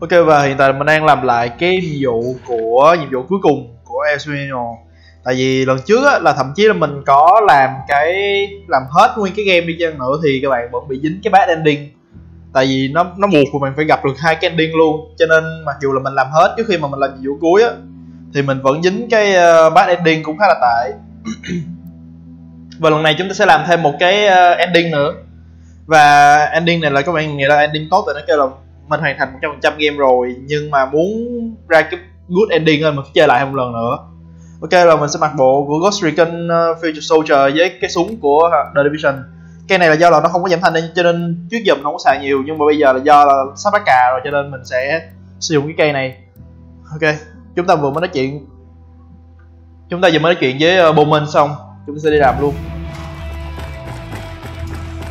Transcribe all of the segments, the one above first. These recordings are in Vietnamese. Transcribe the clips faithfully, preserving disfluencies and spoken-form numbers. Ok, và hiện tại mình đang làm lại cái nhiệm vụ của nhiệm vụ cuối cùng của El Sueno. Tại vì lần trước á, là thậm chí là mình có làm cái làm hết nguyên cái game đi chăng nữa thì các bạn vẫn bị dính cái bad ending. Tại vì nó nó buộc của mình phải gặp được hai cái ending luôn, cho nên mặc dù là mình làm hết trước khi mà mình làm nhiệm vụ cuối á, thì mình vẫn dính cái bad ending cũng khá là tệ. Và lần này chúng ta sẽ làm thêm một cái ending nữa. Và ending này là các bạn nghĩ là ending tốt, tại nó kêu là mình hoàn thành một trăm phần trăm game rồi, nhưng mà muốn ra cái good ending hơn mình phải chơi lại một lần nữa. Ok, rồi mình sẽ mặc bộ của Ghost Recon Future Soldier với cái súng của The Division. Cái này là do là nó không có giảm thanh nên cho nên trước giờ mình không có xài nhiều, nhưng mà bây giờ là do là sắp bắt cà rồi cho nên mình sẽ sử dụng cái cây này. Ok, chúng ta vừa mới nói chuyện chúng ta vừa mới nói chuyện với Bowman xong, chúng ta sẽ đi làm luôn.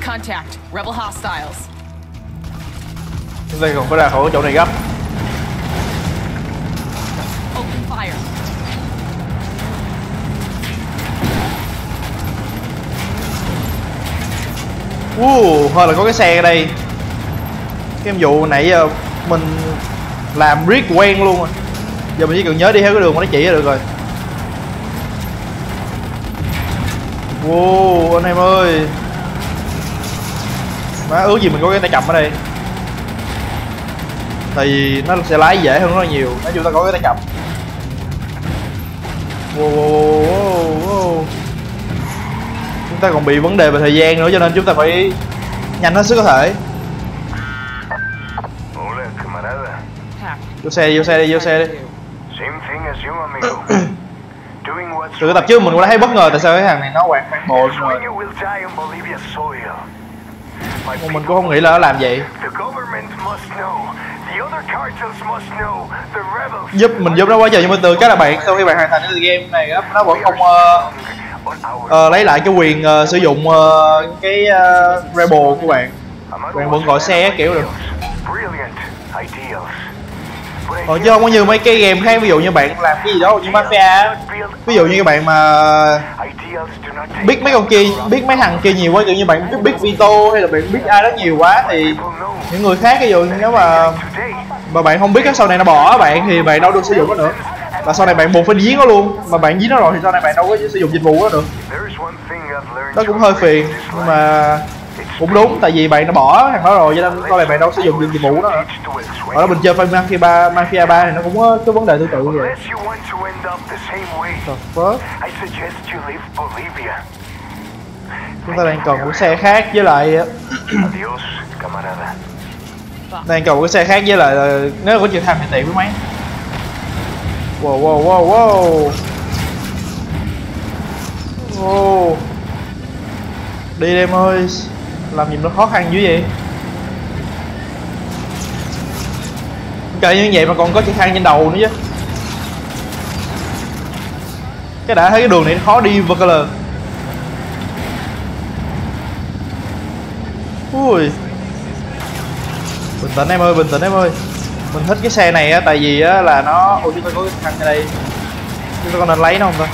Contact rebel hostiles. Chúng ta còn phải ra khỏi chỗ này gấp. Wow, thôi là có cái xe ở đây. Cái vụ nãy giờ mình làm riết quen luôn rồi. Giờ mình chỉ cần nhớ đi theo cái đường mà nó chỉ là được rồi. Wow, anh em ơi. Má ước gì mình có cái tay cầm ở đây, thì nó sẽ lái dễ hơn rất là nhiều. Nói chung ta có cái tay cầm. Wow, wow, wow, wow. Chúng ta còn bị vấn đề về thời gian nữa cho nên chúng ta phải nhanh hết sức có thể. Vô xe đi, vô xe đi, vô xe đi. Từ cái tập trước mình cũng đã thấy bất ngờ tại sao cái thằng này nó quạt phản bội rồi. Còn mình cũng không nghĩ là nó làm vậy. Giúp mình giúp nó quá trời, nhưng mà từ cái là bạn sau khi bạn hoàn thành cái game này nó vẫn không uh, uh, lấy lại cái quyền uh, sử dụng uh, cái uh, rebel của bạn. Bạn vẫn gọi xe kiểu được. Còn chứ không có như mấy cái game khác, ví dụ như bạn làm cái gì đó như mafia, ví dụ như các bạn mà biết mấy con kia, biết mấy thằng kia nhiều quá, kiểu như bạn biết, biết Vito hay là bạn biết ai đó nhiều quá thì những người khác, ví dụ nếu mà mà bạn không biết cái sau này nó bỏ bạn thì bạn đâu được sử dụng nó nữa, và sau này bạn buộc phải giết nó luôn, mà bạn giết nó rồi thì sau này bạn đâu có sử dụng dịch vụ đó được. Nó cũng hơi phiền mà cũng đúng, tại vì bạn đã bỏ thằng đó rồi cho nên sau này bạn đâu sử dụng dịch vụ đó nữa. Ở đó mình chơi phim mafia ba, mafia ba thì nó cũng có cái vấn đề tương tự vậy. Chúng ta đang cần một xe khác với lại đang cần một cái xe khác với lại là... nếu có chuyện tham thì tiện với máy. Wow wow wow wow wow. Đi em ơi, làm gì nó khó khăn dữ vậy? Trời, như vậy mà còn có chiếc thang trên đầu nữa chứ. Cái đã thấy cái đường này khó đi vật là. Ui. Bình tĩnh em ơi, bình tĩnh em ơi. Mình thích cái xe này á, tại vì á là nó... Ôi, chúng ta có cái thang ở đây. Chúng ta có nên lấy nó không ta?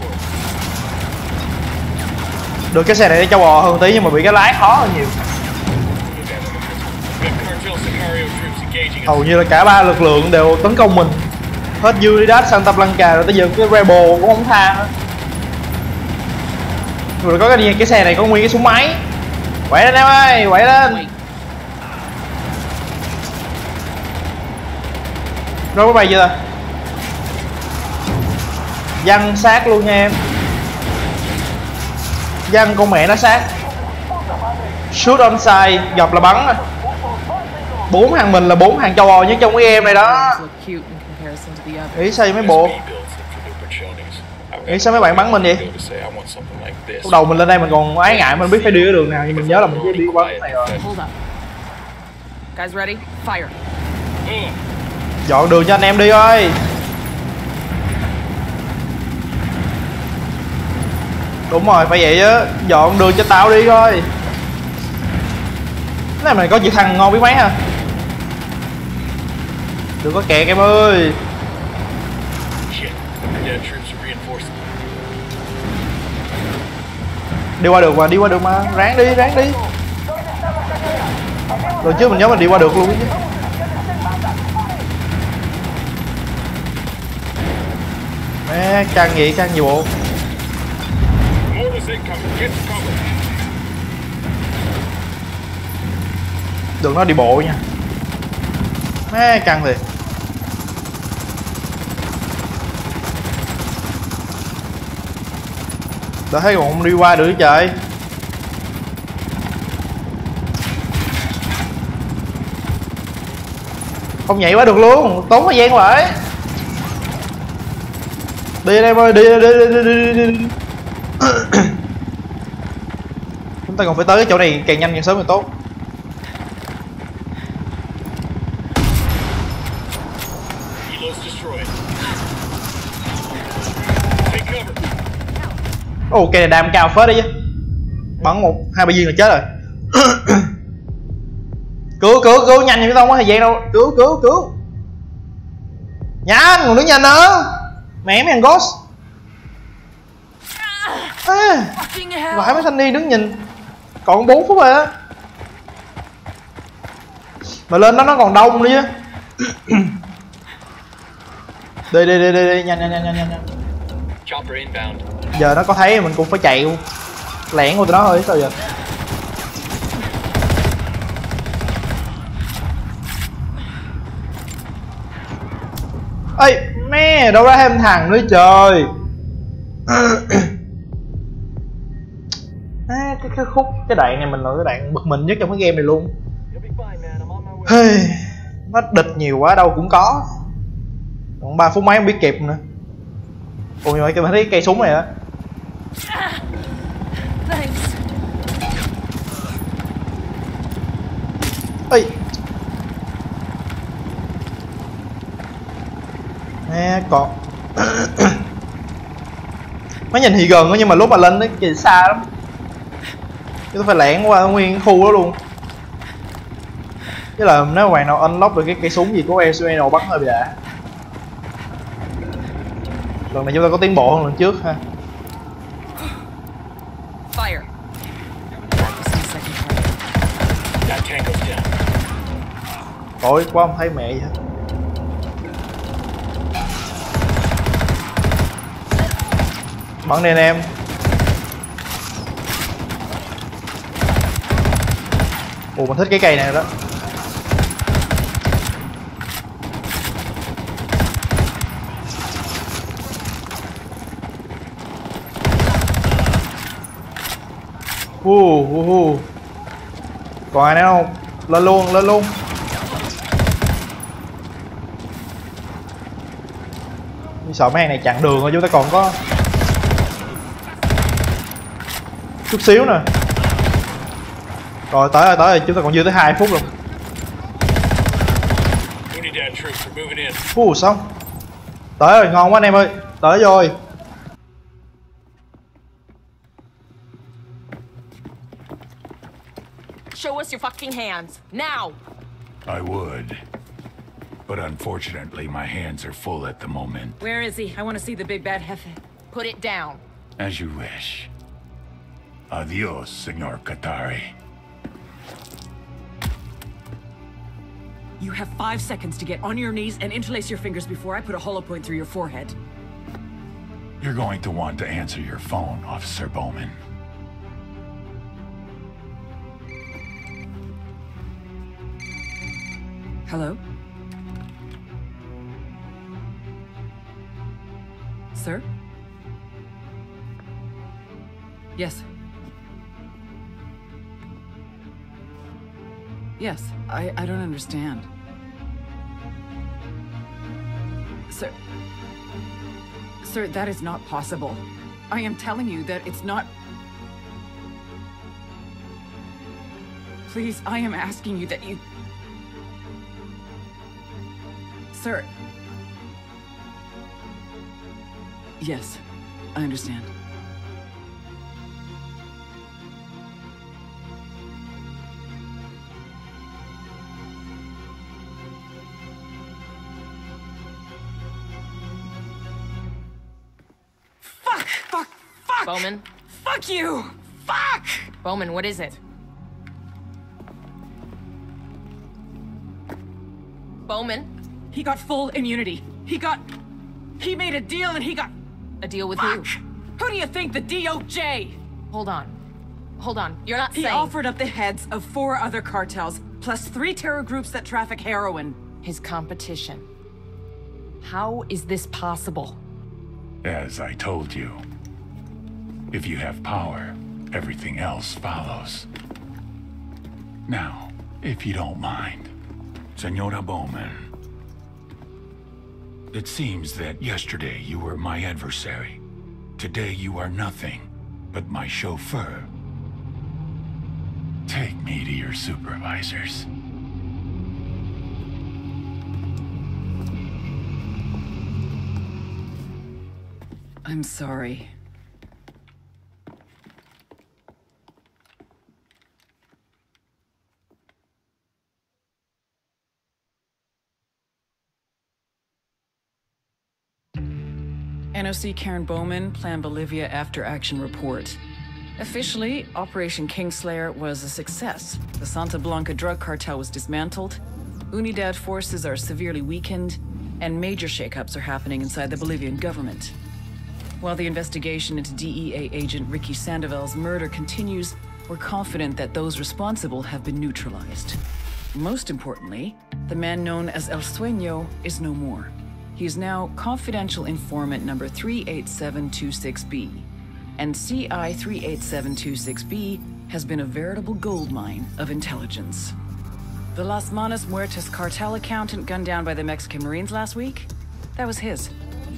Được cái xe này nó cho bò hơn tí nhưng mà bị cái lái khó hơn nhiều. Hầu như là cả ba lực lượng đều tấn công mình. Hết Unidad, Santa Blanca rồi tới giờ cái Rebel cũng không tha nữa. Rồi có cái, cái xe này có nguyên cái súng máy. Quậy lên em ơi, quậy lên. Rồi có bay chưa ta? Văng sát luôn nha em. Văng con mẹ nó sát. Shoot on side, gặp là bắn. Bốn hàng mình là bốn hàng châu Âu nhất trong cái game này đó. Ý xây mấy bộ. Nghĩ sao mấy bạn bắn mình vậy? Lúc đầu mình lên đây mình còn ái ngại, mình biết phải đi cái đường nào, nhưng mình nhớ là mình cứ đi qua cái này rồi. Guys ready? Fire. Dọn đường cho anh em đi ơi. Đúng rồi, phải vậy chứ. Dọn đường cho tao đi coi. Cái này mày có chữ thằng ngon biết mấy hả? Đừng có kẹt em ơi. Đi qua được mà, đi qua được mà. Ráng đi, ráng đi. Rồi trước mình nhớ mình đi qua được luôn chứ. Mẹ, căng vậy, căng gì bộ. Đừng nói đi bộ nha. Mẹ, căng thiệt. Đã thấy còn không đi qua được trời. Không nhảy quá được luôn, tốn thời gian vậy. Đi em ơi, đi đi đi đi đi đi. Chúng ta còn phải tới cái chỗ này càng nhanh càng sớm càng tốt. Ồ, oh, cây này đam cao phết đấy chứ. Bắn một, hai ba viên là chết rồi. Cứu, cứu, cứu, nhanh chứ không có thời gian đâu. Cứu, cứu, cứu. Nhanh, còn đứng nhanh nữa. Mẹ mấy thằng Ghost à, vãi mấy thanh niên đứng nhìn. Còn bốn phút rồi á. Mà lên đó nó còn đông nữa chứ. Đi, đi, đi, đi, đi, nhanh, nhanh, nhanh, nhanh, nhanh. Giờ nó có thấy mình cũng phải chạy lẻn của tụi nó thôi, sao giờ. Ê, mẹ, đâu ra thêm thằng nữa trời. À, cái, cái khúc, cái đoạn này mình là cái đoạn bực mình nhất trong cái game này luôn. Nó địch nhiều quá, đâu cũng có. Còn ba phút mấy không biết kịp nữa. Ôi nhưng mà tôi thấy cây súng này á. Ê. Nè còn mấy nhìn thì gần đó, nhưng mà lúc mà lên nó kìa xa lắm. Tôi phải lẻn qua nguyên khu đó luôn. Chứ là nếu mà bạn nào unlock được cái cây súng gì của El Sueno bắn hơi bị đã. Lần này chúng ta có tiến bộ hơn lần trước ha. Fire. Ôi quá không thấy mẹ gì hết. Bắn đi anh em. Ủa mình thích cái cây này đó. Uh, uh, uh. Còn ai nữa không? Lên luôn, lên luôn. Mình sợ mấy hàng này chặn đường rồi, chúng ta còn có chút xíu nè. Rồi tới rồi, tới rồi, chúng ta còn dư tới hai phút rồi. Uh, xong. Tới rồi, ngon quá anh em ơi. Tới rồi. Show us your fucking hands now. I would, but unfortunately my hands are full at the moment. Where is he? I want to see the big bad jefe. Put it down. As you wish. Adios, Senor Qatari. You have five seconds to get on your knees and interlace your fingers before I put a hollow point through your forehead. You're going to want to answer your phone, Officer Bowman. Hello? Sir? Yes. Yes, I, I don't understand. Sir... Sir, that is not possible. I am telling you that it's not... Please, I am asking you that you... Sir... Yes, I understand. Fuck! Fuck! Fuck! Bowman? Fuck you! Fuck! Bowman, what is it? Bowman? He got full immunity. He got... He made a deal and he got... A deal with Fuck. who? Who do you think? The D O J! Hold on. Hold on. You're not he saying- He offered up the heads of four other cartels, plus three terror groups that traffic heroin. His competition. How is this possible? As I told you, if you have power, everything else follows. Now, if you don't mind, Senora Bowman, it seems that yesterday you were my adversary. Today you are nothing but my chauffeur. Take me to your supervisors. I'm sorry. N O C Karen Bowman, Plan Bolivia After Action Report. Officially, Operation Kingslayer was a success. The Santa Blanca drug cartel was dismantled, Unidad forces are severely weakened, and major shakeups are happening inside the Bolivian government. While the investigation into D E A agent Ricky Sandoval's murder continues, we're confident that those responsible have been neutralized. Most importantly, the man known as El Sueno is no more. He is now confidential informant number three eight seven two six B, and C I three eight seven two six B has been a veritable goldmine of intelligence. The Las Manas Muertas cartel accountant gunned down by the Mexican Marines last week? That was his.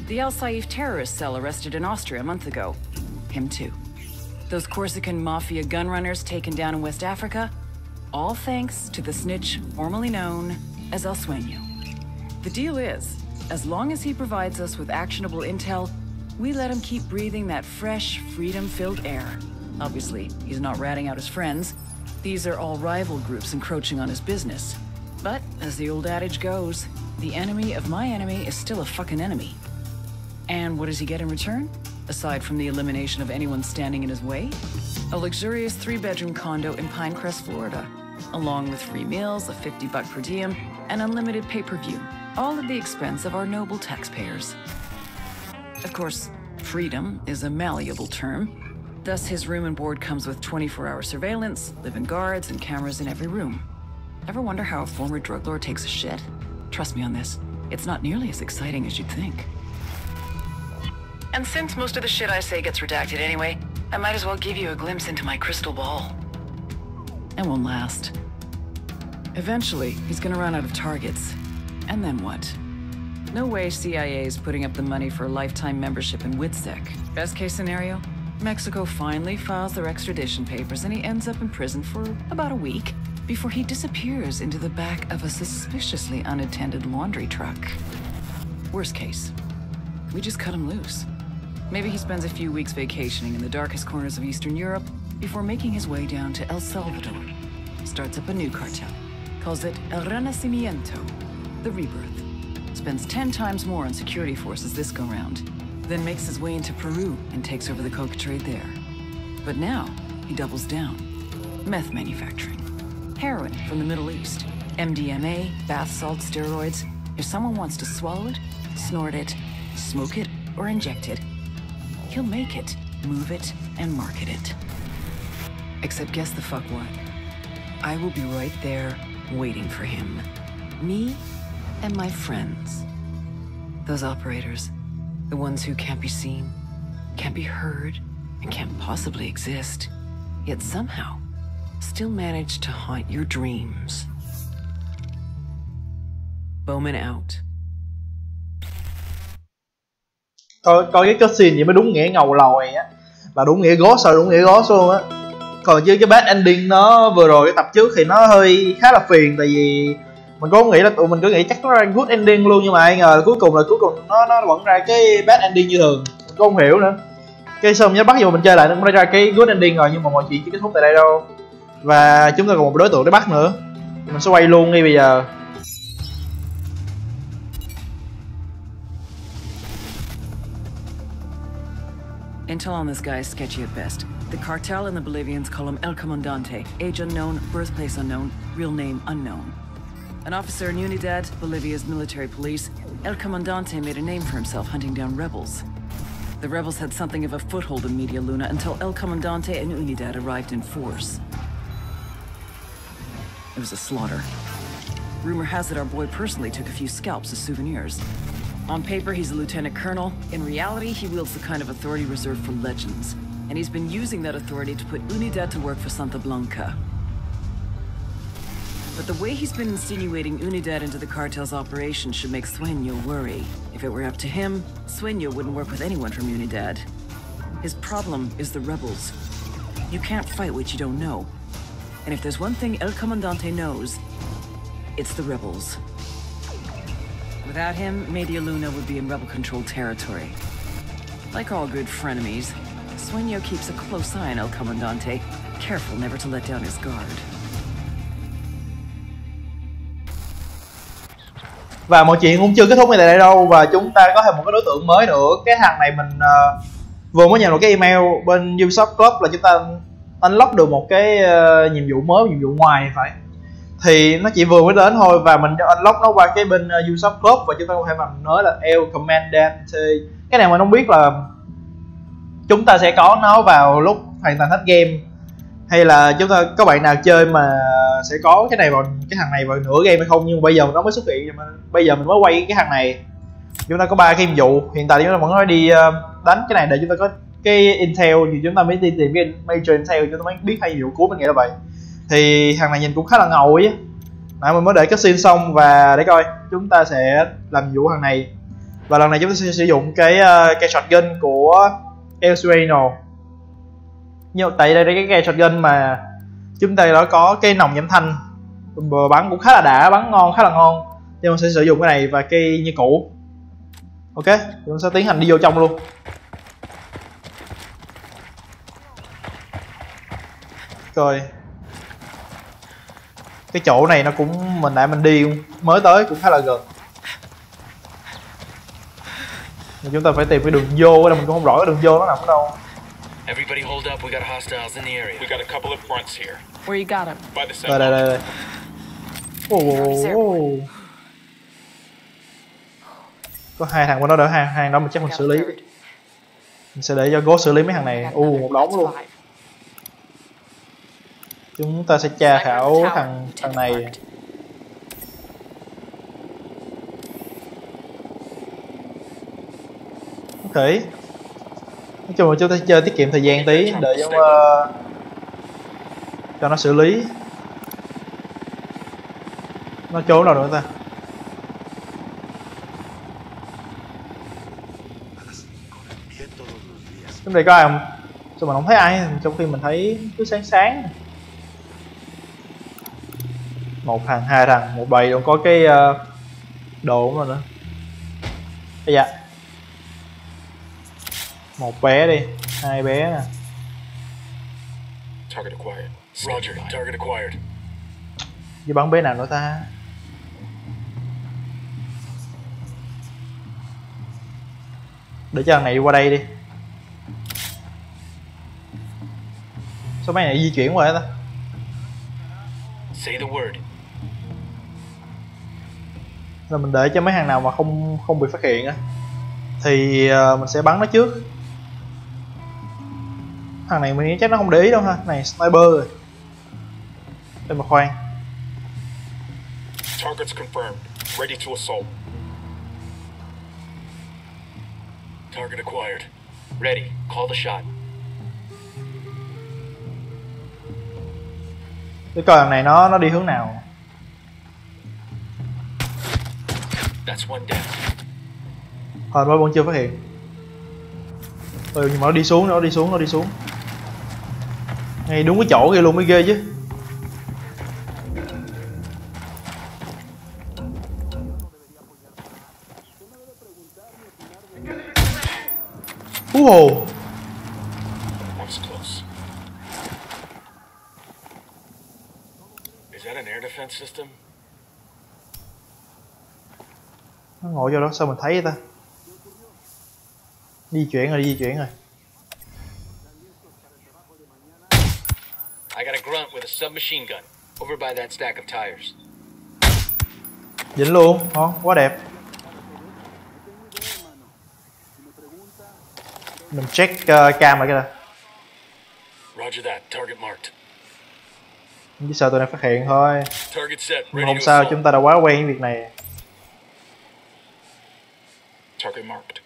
The El Saif terrorist cell arrested in Austria a month ago? Him too. Those Corsican mafia gunrunners taken down in West Africa? All thanks to the snitch formerly known as El Sueno. The deal is, as long as he provides us with actionable intel, we let him keep breathing that fresh, freedom-filled air. Obviously, he's not ratting out his friends. These are all rival groups encroaching on his business. But, as the old adage goes, the enemy of my enemy is still a fucking enemy. And what does he get in return? Aside from the elimination of anyone standing in his way? A luxurious three-bedroom condo in Pinecrest, Florida, along with free meals, a fifty buck per diem, and unlimited pay-per-view. All at the expense of our noble taxpayers. Of course, freedom is a malleable term. Thus, his room and board comes with twenty-four hour surveillance, live-in guards, and cameras in every room. Ever wonder how a former drug lord takes a shit? Trust me on this, it's not nearly as exciting as you'd think. And since most of the shit I say gets redacted anyway, I might as well give you a glimpse into my crystal ball. And won't last. Eventually, he's gonna run out of targets. And then what? No way C I A is putting up the money for a lifetime membership in WITSEC. Best case scenario, Mexico finally files their extradition papers and he ends up in prison for about a week before he disappears into the back of a suspiciously unattended laundry truck. Worst case, we just cut him loose. Maybe he spends a few weeks vacationing in the darkest corners of Eastern Europe before making his way down to El Salvador. Starts up a new cartel, calls it El Renacimiento. The Rebirth. Spends ten times more on security forces this go-round, then makes his way into Peru and takes over the coca trade there. But now, he doubles down. Meth manufacturing. Heroin from the Middle East. M D M A, bath salt, steroids. If someone wants to swallow it, snort it, smoke it, or inject it, he'll make it, move it, and market it. Except guess the fuck what? I will be right there, waiting for him. Me? And my friends. Those operators, the ones who can't be seen, can't be heard, and can't possibly exist, yet somehow still manage to haunt your dreams. Bowman out. Coi, coi cái cutscene vậy mới đúng nghĩa ngầu lòi á. Mà đúng nghĩa ghost rồi, đúng nghĩa ghost luôn á. Còn chứ cái bad ending nó vừa rồi cái tập trước thì nó hơi khá là phiền. Tại vì mình cũng nghĩ là tụi mình cứ nghĩ chắc nó ra good ending luôn, nhưng mà ai ngờ là cuối cùng là cuối cùng nó nó vẫn ra cái bad ending như thường. Mình cũng không hiểu nữa. Cái xong nhớ bắt vô mình chơi lại nó cũng ra cái good ending rồi, nhưng mà mọi chuyện chưa kết thúc tại đây đâu. Và chúng ta còn một đối tượng để bắt nữa. Mình sẽ quay luôn đi bây giờ. Intel on this guy is sketchy at best. The cartel and the Bolivians call him El Comandante. Age unknown, birthplace unknown, real name unknown. An officer in Unidad, Bolivia's military police, El Comandante made a name for himself hunting down rebels. The rebels had something of a foothold in Media Luna until El Comandante and Unidad arrived in force. It was a slaughter. Rumor has it our boy personally took a few scalps as souvenirs. On paper, he's a lieutenant colonel. In reality, he wields the kind of authority reserved for legends. And he's been using that authority to put Unidad to work for Santa Blanca. But the way he's been insinuating Unidad into the cartel's operation should make Sueno worry. If it were up to him, Sueno wouldn't work with anyone from Unidad. His problem is the rebels. You can't fight what you don't know. And if there's one thing El Comandante knows, it's the rebels. Without him, Media Luna would be in rebel-controlled territory. Like all good frenemies, Sueno keeps a close eye on El Comandante, careful never to let down his guard. Và mọi chuyện cũng chưa kết thúc ngay tại đây đâu, và chúng ta có thêm một cái đối tượng mới nữa. Cái thằng này mình uh, vừa mới nhận được cái email bên Ubisoft Club là chúng ta unlock được một cái uh, nhiệm vụ mới, nhiệm vụ ngoài phải. Thì nó chỉ vừa mới đến thôi, và mình unlock nó qua cái bên Ubisoft Club. Và chúng ta có thể mà nói là El Comandante. Cái này mình không biết là chúng ta sẽ có nó vào lúc hoàn thành hết game, hay là chúng ta có bạn nào chơi mà sẽ có cái này vào cái thằng này vào nửa game hay không. Nhưng mà bây giờ nó mới xuất hiện, bây giờ mình mới quay cái thằng này. Chúng ta có ba cái nhiệm vụ. Hiện tại chúng ta vẫn nói đi đánh cái này để chúng ta có cái intel, thì chúng ta mới đi tìm cái major intel, chúng ta mới biết hai nhiệm vụ cuối, mình nghĩ là vậy. Thì thằng này nhìn cũng khá là ngầu ấy. Nãy mình mới để cutscene xong, và để coi chúng ta sẽ làm nhiệm vụ thằng này. Và lần này chúng ta sẽ sử dụng cái cây shotgun của El Sueno. Nhưng tại đây là cái cây shotgun mà chúng ta đã có cái nòng giảm thanh, bắn cũng khá là đã, bắn ngon, khá là ngon. Nhưng mình sẽ sử dụng cái này và cây như cũ. Ok, chúng ta sẽ tiến hành đi vô trong luôn. Rồi cái chỗ này nó cũng mình lại mình đi mới tới cũng khá là gần. Thì chúng ta phải tìm cái đường vô, đây mình cũng không rõ cái đường vô nó nằm ở đâu. Everybody hold up, we got hostiles in the area. We got a couple of fronts here. Where you got them? Đây đây đây. Oh. Có hai thằng của nó đỡ, hai thằng đó mình chắc mình xử lý. Mình sẽ để cho Ghost xử lý mấy thằng này. U uh, một đống luôn. Chúng ta sẽ tra khảo thằng thằng này. Ok. Nói chung là chúng ta chơi tiết kiệm thời gian tí để cho uh, cho nó xử lý. Nó trốn đâu nữa ta? Chúng đây có ai không? Sao mình không thấy ai trong khi mình thấy cứ sáng sáng. Một thằng, hai thằng, một bầy còn có cái uh, đồ cũng rồi nữa. Ây da. Một bé đi, hai bé nè. Với bắn bé nào nữa ta? Để cho thằng này đi qua đây đi. Sao mấy này di chuyển qua đó ta? Say the word. Là mình để cho mấy hàng nào mà không không bị phát hiện á, thì uh, mình sẽ bắn nó trước. Thằng này mình nghĩ chắc nó không để ý đâu ha, này sniper rồi. Đây mà khoan. Targets confirmed, ready to assault. Target acquired, ready, call the shot. Để coi thằng này nó nó đi hướng nào. Hồi mới vẫn chưa phát hiện. Ừ, nhưng mà nó đi xuống, nó đi xuống, nó đi xuống. Ngay đúng cái chỗ kia luôn mới ghê chứ. Hú hồ. Nó ngồi vô đó sao mình thấy vậy ta? Di chuyển rồi, di chuyển rồi. I got a grunt with a submachine gun over by that stack of tires. Dính luôn, ngon, quá đẹp. Mình check uh, cam lại cái này. Roger that, target marked. Chỉ sợ tụi này phát hiện thôi. Mà không sao, chúng ta đã quá quen với việc này. Target marked.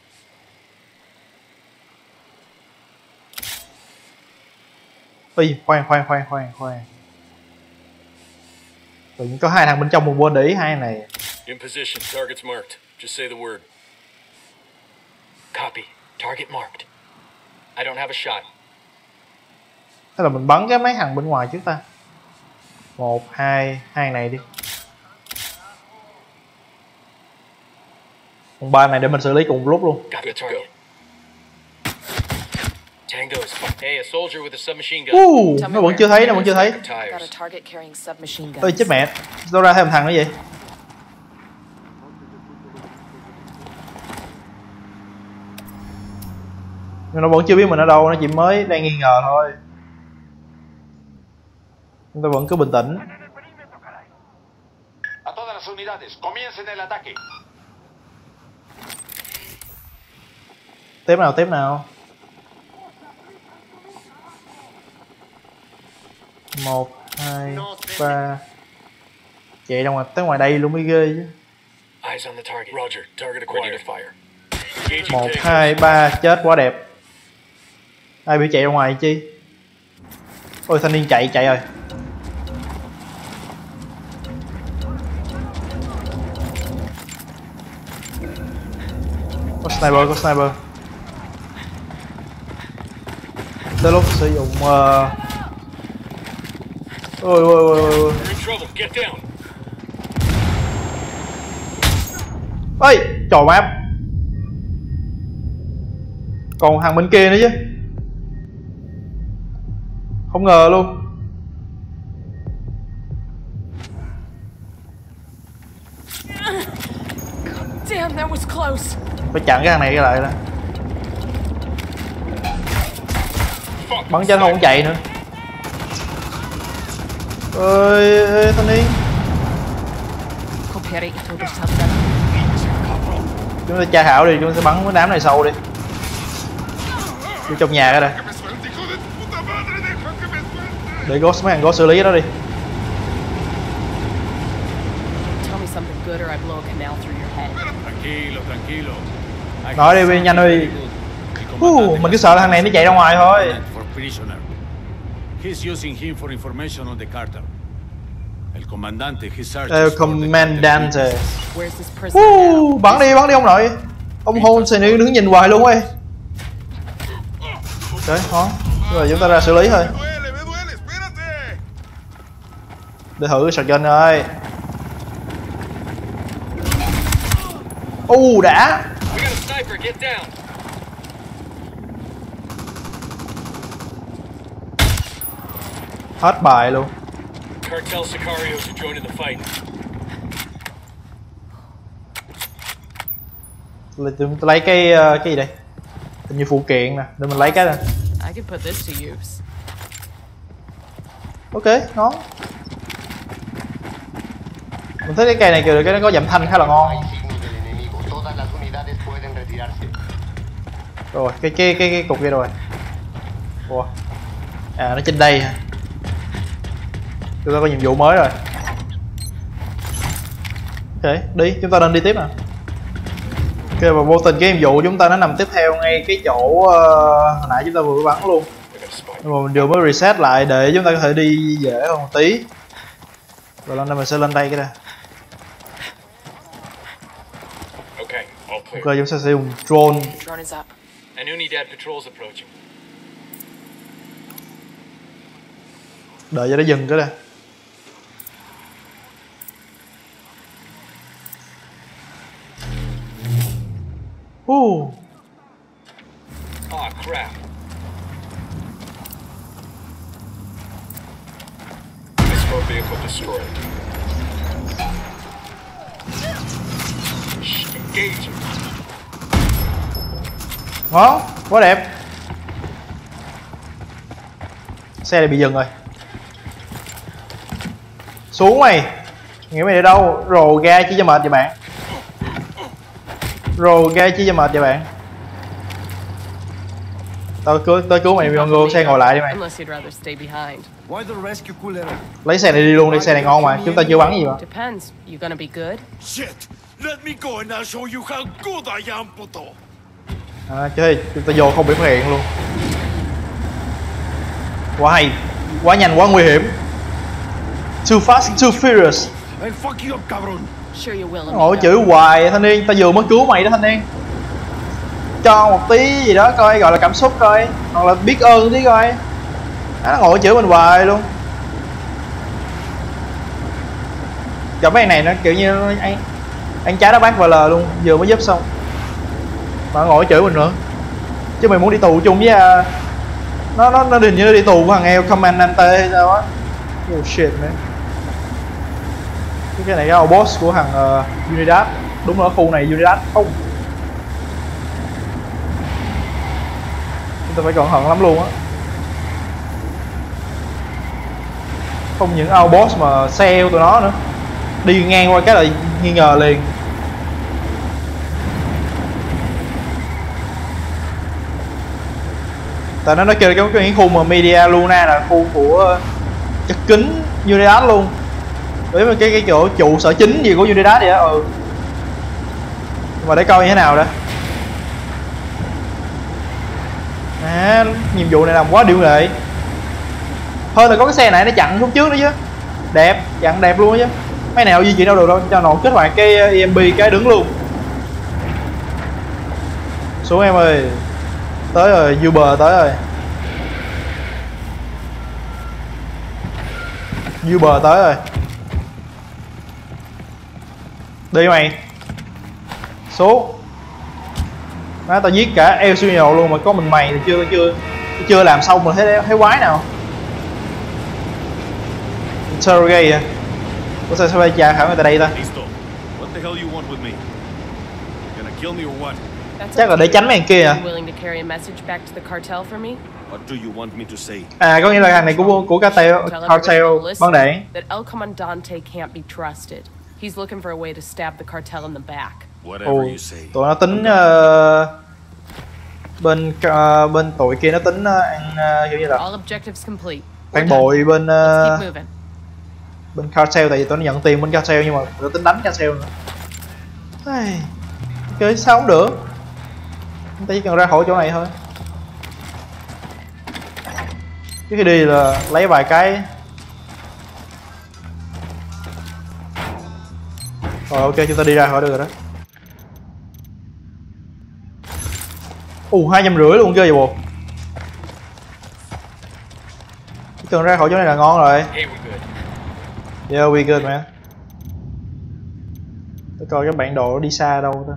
Ê, khoan khoan khoan khoan khoan. Tự nhiên có hai thằng bên trong một quên để ý hai này. In position, target's marked. Just say the word. Copy. Target marked. I don't have a shot. Thế là mình bắn cái mấy thằng bên ngoài trước ta. Một, hai, hai này đi. Còn ba này để mình xử lý cùng lúc luôn. Uh, nó vẫn chưa thấy, nó vẫn chưa thấy. Ôi chết mẹ, đâu ra thêm thằng nữa vậy? Nhưng nó vẫn chưa biết mình ở đâu, nó chỉ mới đang nghi ngờ thôi. Chúng ta vẫn cứ bình tĩnh. Tiếp nào, tiếp nào. Một, hai, ba. Chạy ra ngoài, tới ngoài đây luôn mới ghê chứ. Một, hai, ba, chết quá đẹp. Ai bị chạy ra ngoài chi? Ôi thanh niên chạy, chạy rồi. Có sniper, có sniper. Tới lúc sử dụng uh... ôi, ôi, ôi, ôi. Ê, trời má. Còn thằng bên kia nữa chứ. Không ngờ luôn. Damn, that was close. Phải chặn cái thằng này cái lại đó. Bắn cho nó không chạy nữa. Ơi, ơi thanh niên. Chúng ta tra thảo đi, chúng ta sẽ bắn cái đám này sâu đi. Đi trong nhà cái đây. Để Ghost, mấy thằng Ghost xử lý đó đi. Nói đi Vy, nhanh đi. Uh, mình cứ sợ là thằng này nó chạy ra ngoài thôi. El Comandante. Uh, bắn đi, bắn đi ông nội. Ông hôn xài nữ đứng nhìn hoài luôn ấy. Đấy, khó. Rồi chúng ta ra xử lý thôi. Để thử shotgun ơi. U uh, đã. Hết bài luôn. Chúng ta lấy cái cái gì đây? Như phụ kiện nè, để mình lấy cái này. Ok, ngon. Mình thấy cái cây này kìa, cái nó có giảm thanh khá là ngon. Rồi, cái cái cái, cái cục kia rồi. Ủa. À, nó trên đây hả? Chúng ta có nhiệm vụ mới rồi. Ok, đi, chúng ta nên đi tiếp nè. Ok, và vô tình cái nhiệm vụ chúng ta nó nằm tiếp theo ngay cái chỗ uh, hồi nãy chúng ta vừa bắn luôn. Nhưng mà mình vừa mới reset lại để chúng ta có thể đi dễ hơn một tí. Rồi lên đây mình sẽ lên đây cái đây. Ok, chúng ta sẽ dùng drone. An Unidad patrol's approaching. Đợi cho nó dừng cái đây. Ooh. Oh crap. Escort vehicle destroyed. Engage. Đó, quá đẹp. Xe này bị dừng rồi. Xuống mày. Nghĩ mày để đâu? Rồ ga chi cho mệt vậy bạn. Rồ ga chi cho mệt vậy bạn. Tao cứu, tao cứu mày mọi người, xe ngồi lại đi mày. Lấy xe này đi luôn đi, xe này ngon mà, chúng ta chưa bắn gì mà. À chơi, chúng ta vô không biểu hiện luôn. Quá hay, quá nhanh, quá nguy hiểm. Too fast, too furious. Ngồi chửi hoài thanh niên, ta vừa mới cứu mày đó thanh niên. Cho một tí gì đó coi, gọi là cảm xúc coi, hoặc là biết ơn tí coi. Đó, nó ngồi chửi mình hoài luôn. Gặp mấy anh này nó kiểu như ăn, ăn trái đá bát vờ lờ luôn, vừa mới giúp xong mà ngồi chửi mình nữa. Chứ mày muốn đi tù chung với à, nó nó nó hình như đi tù của thằng El Comandante hay sao á. Oh shit man. Cái này là boss của thằng uh, Unidad. Đúng ở khu này Unidad không. Chúng ta phải cẩn thận lắm luôn á. Không những outboss mà xe tụi nó nữa. Đi ngang qua cái là nghi ngờ liền. Tại nó nó kêu cái, cái khu mà Media Luna là khu của chật kín Unidad luôn. Với mà cái cái chỗ trụ sở chính gì của Unidad vậy á. Ừ. Nhưng mà để coi như thế nào đã. À, nhiệm vụ này làm quá điệu lệ. Hơn là có cái xe này nó chặn xuống trước nữa chứ. Đẹp, chặn đẹp luôn chứ. Mấy nào di chuyển đâu được đâu, cho nó kết hoạt cái e em pê cái đứng luôn. Xuống em ơi. Tới rồi, Uber tới rồi. Uber tới rồi. Đi mày. Số. Má tao giết cả El Sueno luôn mà có mình mày thì chưa chưa chưa làm xong mà thấy thấy quái nào. Interrogate à. Có sao sao cha khảo người ta đây ta. Chắc là để tránh mấy thằng kia à. À có nghĩa là thằng này của của cartel cartel băng đảng. Ồ, tụi nó tính uh, bên uh, bên tụi kia nó tính ăn uh, kiểu như là phản bội bên uh, bên cartel, tại vì tụi nó nhận tiền bên cartel nhưng mà tụi nó tính đánh cartel nữa. Hey, chơi sao không được, chúng ta chỉ cần ra khỏi chỗ này thôi. Trước khi đi là lấy vài cái. Rồi ok, chúng ta đi ra khỏi được rồi đó. Ồ, hai trăm rưỡi luôn, chơi vậy bộ. Chỉ cần ra khỏi chỗ này là ngon rồi. Yeah, we good man. Để coi cái bản đồ nó đi xa đâu ta.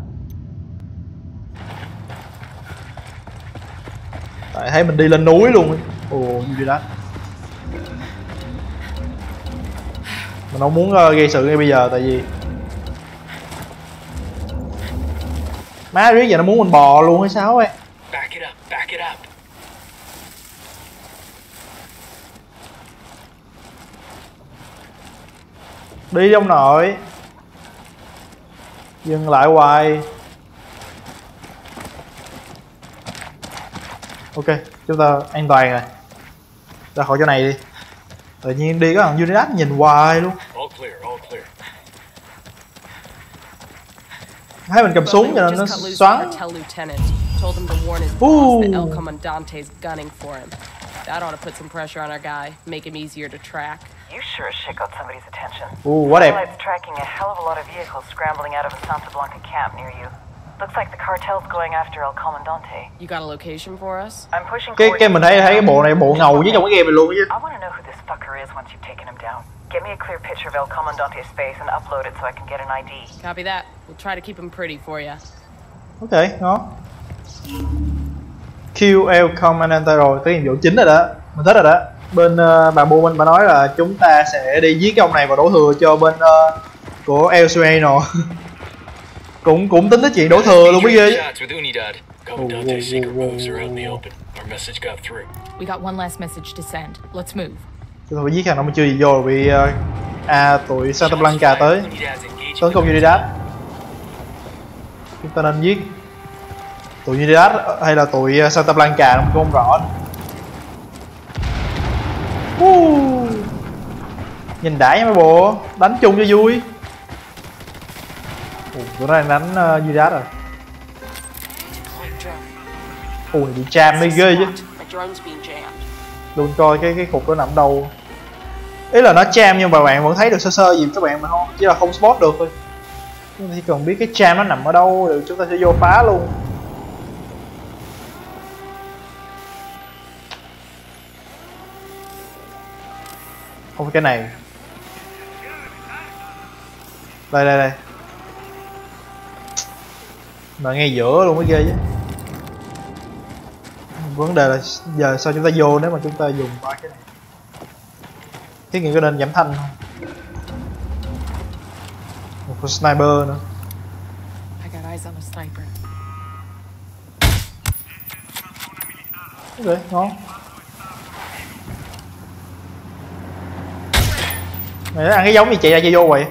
Tại thấy mình đi lên núi luôn. Ồ, như vậy đó. Mình không muốn uh, gây sự ngay bây giờ tại vì má riết giờ nó muốn mình bò luôn hay sao ấy. Back it up, back it up. Đi ông nội. Dừng lại hoài. Ok, chúng ta an toàn rồi. Ra khỏi chỗ này đi. Tự nhiên đi có thằng Unidad nhìn hoài luôn. All clear, all clear. Thấy mình cầm súng cho nên nó xoắn. Ooh. Ooh, quá đẹp. Cái cái mình thấy thấy cái bộ này bộ ngầu với trong cái game này luôn chứ. Give me a clear picture of El Comandante's face and upload it so I can get an I D. Copy that. We'll try to keep him pretty for you. Okay, đó. Kill El Comandante rồi, cái nhiệm vụ chính rồi đó. Mình thích rồi đó. Bên uh, bà Bowman bà nói là chúng ta sẽ đi giết cái ông này và đổ thừa cho bên uh, của El Sueno. cũng cũng tính tới chuyện đổ thừa luôn mới ghê. We got one last message to send. Let's move. Chúng tôi giết hàng nó mà chưa gì vô rồi bị uh, à, tụi Santa Blanca tới tấn công Unidad. Chúng ta nên giết tụi Unidad hay là tụi Santa Blanca nó không rõ. Uh, nhìn đãi mấy bộ đánh chung cho vui. Ủa, tụi nó đang đánh uh, Unidad rồi. Ủa, bị jam mới ghê chứ. Luôn coi cái cái cục nó nằm đâu, ý là nó jam nhưng mà bạn vẫn thấy được sơ sơ gì các bạn, mà không chỉ là không spot được thôi. Chúng ta chỉ cần biết cái jam nó nằm ở đâu rồi chúng ta sẽ vô phá luôn. Không, cái này đây đây đây mà ngay giữa luôn mới ghê chứ. Vấn đề là giờ sao chúng ta vô nếu mà chúng ta dùng ba cái này. Thiết nghĩ có nên giảm thanh không? Một con sniper nữa. Ok, ngon. Mày nó ăn cái giống gì chạy ra chạy vô vậy?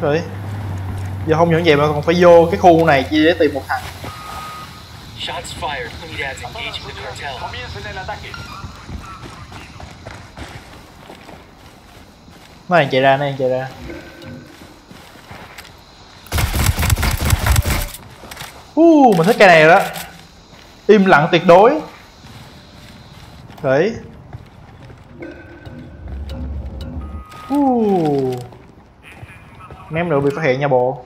Rồi. Giờ không những vậy mà còn phải vô cái khu này chỉ để tìm một thằng. Này chạy ra, này chạy ra. Uh, mình thích cái này rồi đó. Im lặng tuyệt đối. Đấy. Uh. Ném nữa bị phát hiện nha bộ.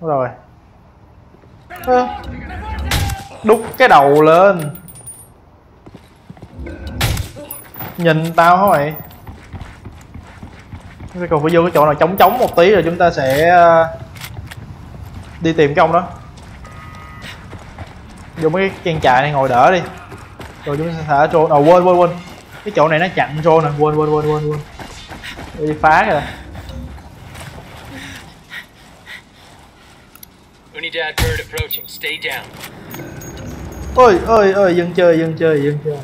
Đúng rồi. À, đúc cái đầu lên. Nhìn tao hả mày? Chúng ta còn phải vô cái chỗ nào trống trống một tí rồi chúng ta sẽ đi tìm cái ông đó. Vô mấy cái trang trại này ngồi đỡ đi. Rồi chúng ta sẽ thả trôn. À quên quên quên. Cái chỗ này nó chặn trôn nè. Quên quên quên quên quên. Đi phá rồi. Ôi ôi ôi, dân chơi dân chơi dân chơi.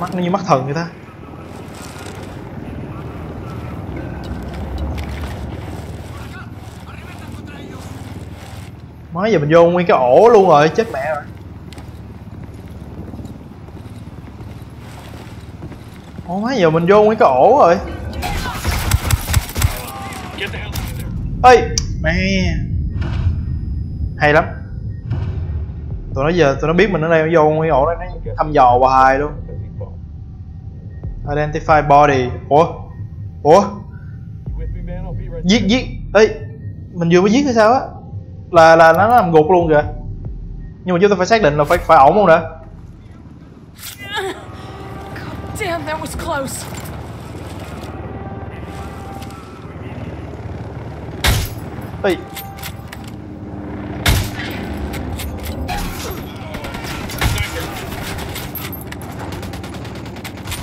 Mắt nó như mắt thần vậy ta. Mới giờ mình vô nguyên cái ổ luôn rồi, chết mẹ rồi. Ôi má, giờ mình vô nguyên cái ổ rồi. Ê mẹ, hay lắm. Tụi nó giờ tụi nó biết mình ở đây, nó vô nguyên ổ đây nó thăm dò hoài luôn. Identify body. Ủa ủa, giết giết. Ê mình vừa mới giết hay sao á, là là nó làm gục luôn kìa. Nhưng mà chúng ta phải xác định là phải phải ổn không đã. Damn, that was close. Hey.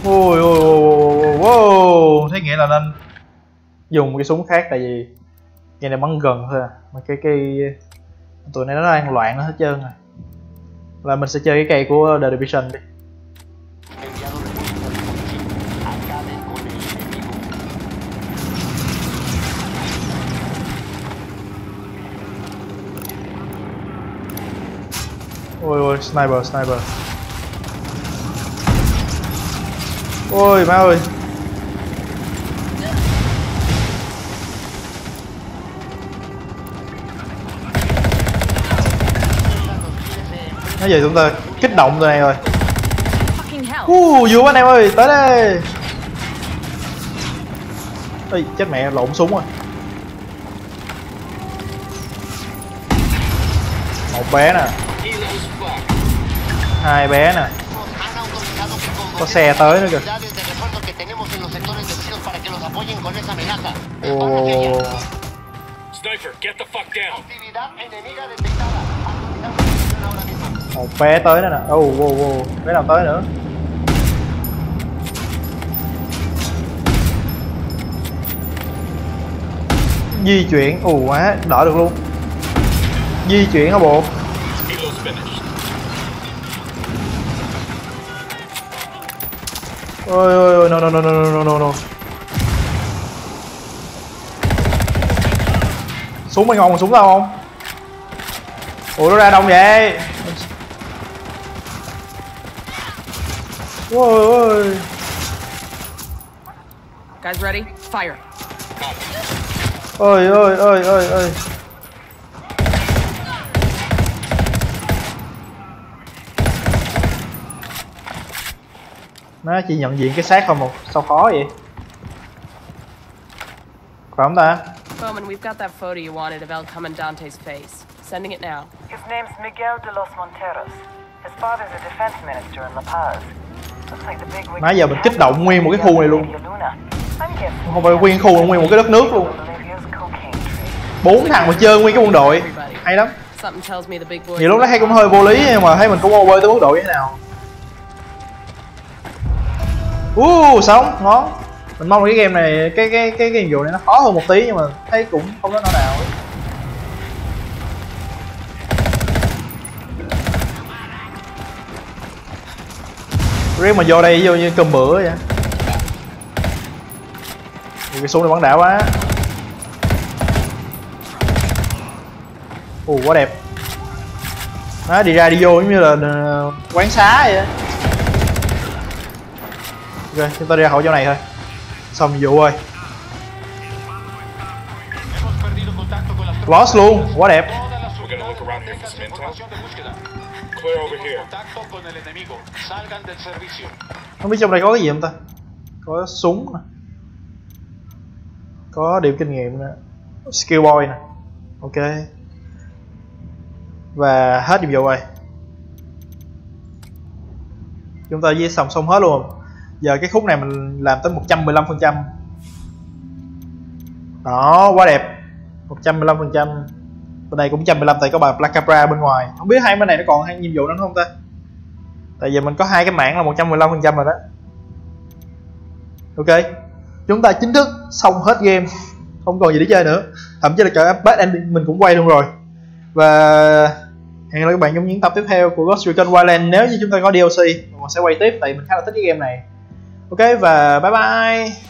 Ôi, ôi, ôi, ôi, thế nghĩa là nên dùng cái súng khác tại vì cái này bắn gần thôi à. Mà cái cây tụi này nó đang loạn nó hết trơn rồi. Là mình sẽ chơi cái cây của The Division đi. Ôi ôi, sniper sniper. Ôi má ơi. Nói về chúng ta kích động tụi này rồi. Uh, vui quá anh em ơi, tới đây. Ê, chết mẹ, lộn súng rồi. Một bé nè, hai bé nè, có xe tới nữa kìa. Oh. Một bé tới nữa nè. Oh, oh, oh. Bé nào tới nữa? Di chuyển, ù quá, đỡ được luôn. Di chuyển hả bộ? Ôi ôi ôi, no no no no no no no. Súng mày ngon còn súng tao không? Ủa nó ra đông vậy? Ôi ôi. Guys ready? Fire. Ôi ôi ôi ôi ôi. Nó chỉ nhận diện cái xác thôi một, sao khó vậy? Phải không ta? Bowman, we've got that photo you wanted of El Comandante's face. Sending it now. His name's Miguel de los Monteros. His father's a defense minister in La Paz. Nãy giờ mình kích động nguyên một cái khu này luôn. Không phải nguyên khu, nguyên một cái đất nước luôn. Bốn thằng mà chơi nguyên cái quân đội. Hay lắm. Nhiều lúc nó hay cũng hơi vô lý nhưng mà thấy mình cũng over tới quân đội thế nào. Uh, sống, khó. Mình mong cái game này, cái cái cái cái nhiệm vụ này nó khó hơn một tí nhưng mà thấy cũng không có nó nào ấy. Riêng mà vô đây vô như cơm bữa vậy. Cái súng này bắn đã quá. Ồ, uh, quá đẹp. Nó đi ra đi vô giống như là quán xá vậy. Ok, chúng ta đi ra khỏi chỗ này thôi. Xong vụ rồi. Lost luôn, quá đẹp. Không biết trong này có cái gì không ta? Có súng nè. Có điểm kinh nghiệm nè. Skill boy nè. Ok. Và hết nhiệm vụ rồi. Chúng ta với xong xong hết luôn. Giờ cái khúc này mình làm tới một trăm mười lăm phần trăm. Đó, quá đẹp. một trăm mười lăm phần trăm. Bên này cũng một trăm mười lăm tại có bà Placabra bên ngoài. Không biết hai bên này nó còn hai nhiệm vụ nữa không ta? Tại giờ mình có hai cái mảng là một trăm mười lăm phần trăm rồi đó. Ok. Chúng ta chính thức xong hết game. Không còn gì để chơi nữa. Thậm chí là cả bad ending mình cũng quay luôn rồi. Và hẹn gặp lại các bạn trong những tập tiếp theo của Ghost Recon Wildlands. Nếu như chúng ta có đê lờ xê, mình sẽ quay tiếp tại mình khá là thích cái game này. Ok và bye bye.